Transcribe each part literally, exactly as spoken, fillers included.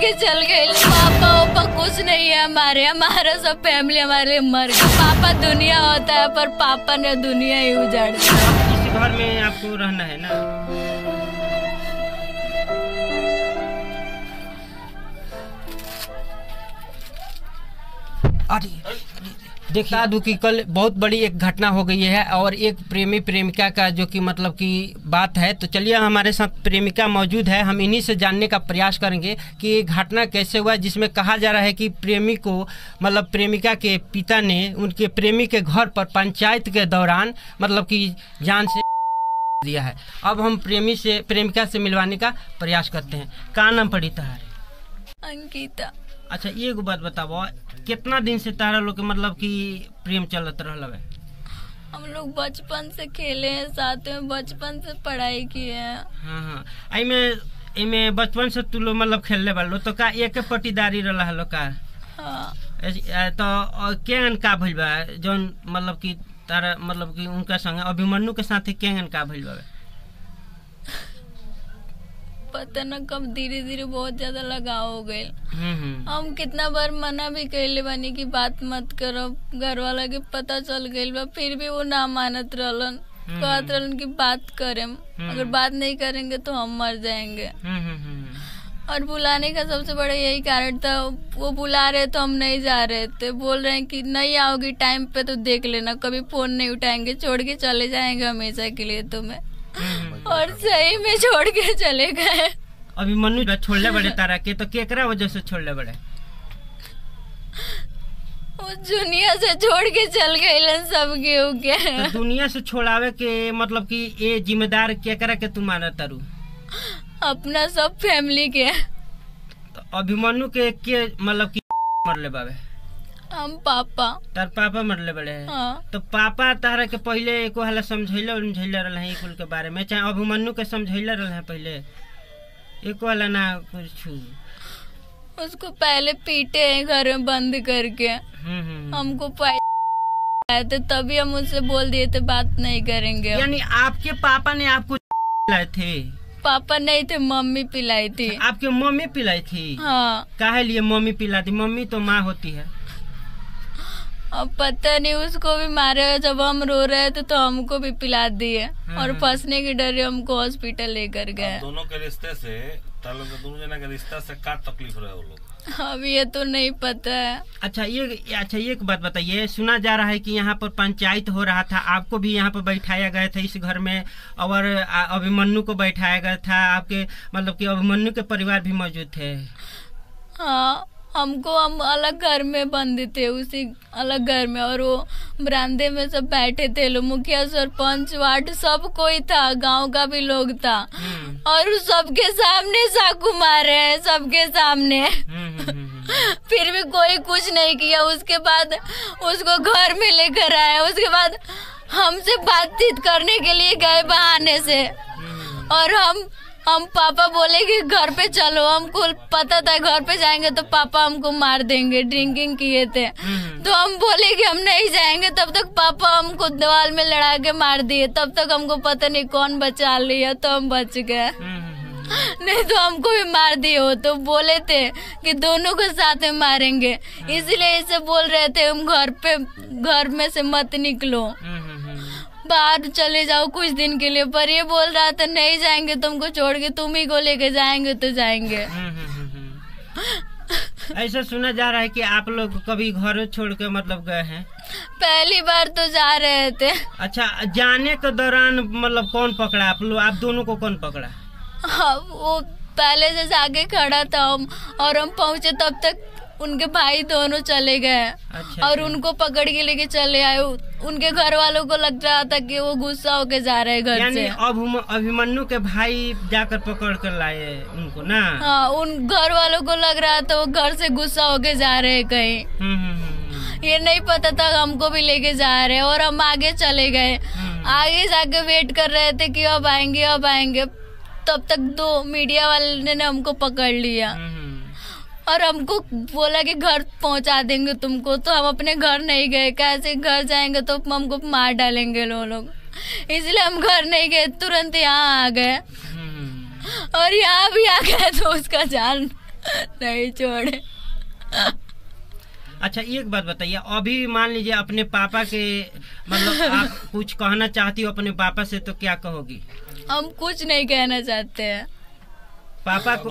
के चल गए। पापा ओपा कुछ नहीं है हमारे, हमारा सब फैमिली हमारे मर गई। पापा दुनिया होता है पर पापा ने दुनिया ही उजाड़ दी। इस घर में आपको रहना है ना? बता दूं कि कल बहुत बड़ी एक घटना हो गई है और एक प्रेमी प्रेमिका का जो कि मतलब कि बात है। तो चलिए हमारे साथ प्रेमिका मौजूद है, हम इन्हीं से जानने का प्रयास करेंगे कि घटना कैसे हुआ, जिसमें कहा जा रहा है कि प्रेमी को मतलब प्रेमिका के पिता ने उनके प्रेमी के घर पर पंचायत के दौरान मतलब कि जान से दिया है। अब हम प्रेमी से प्रेमिका से मिलवाने का प्रयास करते हैं। का नाम पड़ी तुम्हारे? अंकिता। अच्छा ये बात बताओ, कितना दिन से तारा लोग के मतलब कि प्रेम चलत रहा है? हम लोग बचपन से खेले हैं साथ में, बचपन से पढ़ाई की है। हाँ हाँ आई में, आई में बचपन से तू लोग मतलब खेलने वाले तो का एक पटीदारी रहा है लोग का? हाँ। तो केंगन का भइल बा जौन मतलब कि तारा मतलब कि उनका संग अभिमन्यु के साथ केंगन का भइल बा? पता न कब धीरे धीरे बहुत ज्यादा लगाव हो गए। हम कितना बार मना भी कैले बानी की बात मत करो, घर वाला के पता चल गइल बा फिर भी वो ना मानत रहलन। कहत रहलन की बात करें, अगर बात नहीं करेंगे तो हम मर जाएंगे। और बुलाने का सबसे बड़ा यही कारण था, वो बुला रहे तो हम नहीं जा रहे थे। बोल रहे हैं कि नहीं आओगी टाइम पे तो देख लेना, कभी फोन नहीं उठाएंगे, छोड़ के चले जाएंगे हमेशा के लिए तुम्हें। और सही में छोड़ के चले गए। अभी मनु छोड़ने बड़े तारा के तो केकरा वजह से छोड़ने बड़े? वो दुनिया से छोड़ के चल गए सब गेहूँ के। तो दुनिया से छोड़ावे के मतलब कि ये जिम्मेदार केकरा के तू माना तारू? अपना सब फैमिली के। तो अभिमन्यु के, के मतलब कि मरले बाबे? हम पापा। तार पापा मरले बड़े हैं। हाँ। तो पापा तारा के पहले एको हला समझैला उमझैला रहल है कुल के बारे में, चाहे अभिमन्यु के समझैला रहल है पहले एको हला ना कुछ? उसको पहले पीटे हैं घर में बंद करके। हम्म हम्म। हमको पाए थे तभी हम उससे बोल दिए थे बात नहीं करेंगे। यानी आपके पापा ने आपको लाए थे? पापा नहीं थे, मम्मी पिलाई थी। आपके मम्मी पिलाई थी? हाँ। काहे लिए मम्मी पिलाती? मम्मी तो माँ होती है। अब पता नहीं उसको भी मारे, जब हम रो रहे थे तो हमको भी पिला दिए। हाँ। और फंसने के डर हमको हॉस्पिटल लेकर गए। दोनों के रिश्ते से दोनों जना के रिश्ता से क्या तकलीफ रहे वो लोग? अब ये तो नहीं पता है। अच्छा ये अच्छा ये एक बात बताइए, सुना जा रहा है कि यहाँ पर पंचायत हो रहा था, आपको भी यहाँ पर बैठाया गया था इस घर में और अभिमन्यु को बैठाया गया था, आपके मतलब की अभिमन्यु के परिवार भी मौजूद थे? हाँ, हमको हम अलग घर में बंद थे, उसी अलग घर में। और वो बरामदे में सब बैठे थे लोग, मुखिया सरपंच वार्ड सब कोई था, गांव का भी लोग था। और सबके सामने चाकू मारे हैं, सबके सामने। फिर भी कोई कुछ नहीं किया। उसके बाद उसको घर में लेकर आए, उसके बाद हमसे बातचीत करने के लिए गए बहाने से। और हम हम पापा बोले कि घर पे चलो, हमको पता था घर पे जाएंगे तो पापा हमको मार देंगे, ड्रिंकिंग किए थे। तो हम बोले कि हम नहीं जाएंगे, तब तक पापा हमको दीवार में लड़ा के मार दिए। तब तक हमको पता नहीं कौन बचा लिया, तो हम बच गए, नहीं तो हमको भी मार दिए। हो तो बोले थे कि दोनों को साथ में मारेंगे, इसलिए इसे बोल रहे थे हम घर पे घर में से मत निकलो, बाहर चले जाओ कुछ दिन के लिए। पर ये बोल रहा था नहीं जाएंगे, तुमको छोड़ के तुम ही को लेके जाएंगे तो जाएंगे। ऐसा सुना जा रहा है कि आप लोग कभी घर छोड़ के मतलब गए हैं? पहली बार तो जा रहे थे। अच्छा जाने के दौरान मतलब कौन पकड़ा आप लोग, आप दोनों को कौन पकड़ा? हाँ, वो पहले से जाके खड़ा था हम, और हम पहुँचे तब तक उनके भाई दोनों चले गए। अच्छा, और उनको पकड़ के लेके चले आए। उनके घर वालों को लग रहा था कि वो गुस्सा होके जा रहे घर से। अब अभिमन्यु के भाई जाकर पकड़ कर लाए उनको ना? हाँ, उन घर वालों को लग रहा था वो घर से गुस्सा होके जा रहे कहीं। हम्म हम्म। ये नहीं पता था हमको भी लेके जा रहे। और हम आगे चले गए, आगे जाके वेट कर रहे थे कि अब आएंगे अब आएंगे तब तक दो मीडिया वाले ने हमको पकड़ लिया और हमको बोला कि घर पहुंचा देंगे तुमको। तो हम अपने घर नहीं गए, कैसे घर जाएंगे तो हमको मार डालेंगे लोग लोग इसलिए हम घर नहीं गए, तुरंत यहाँ आ गए। और यहाँ भी आ गए तो उसका जान नहीं छोड़े। अच्छा एक बात बताइए, अभी मान लीजिए अपने पापा के मतलब आप कुछ कहना चाहती हो अपने पापा से तो क्या कहोगी? हम कुछ नहीं कहना चाहते हैं पापा को,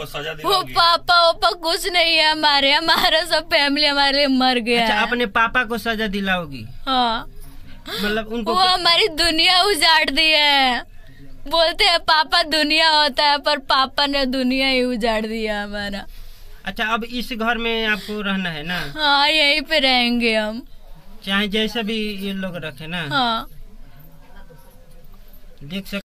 वो पापा ओपा कुछ नहीं है हमारे, हमारा सब फैमिली हमारे लिए मर गया। अच्छा, अपने पापा को सजा दिलाओगी? हाँ, मतलब उनको वो हमारी दुनिया उजाड़ दी है। बोलते हैं पापा दुनिया होता है, पर पापा ने दुनिया ही उजाड़ दिया हमारा। अच्छा, अब इस घर में आपको रहना है ना? हाँ, यहीं पे रहेंगे हम, चाहे जैसा भी ये लोग रखे ना। हाँ, देख सकते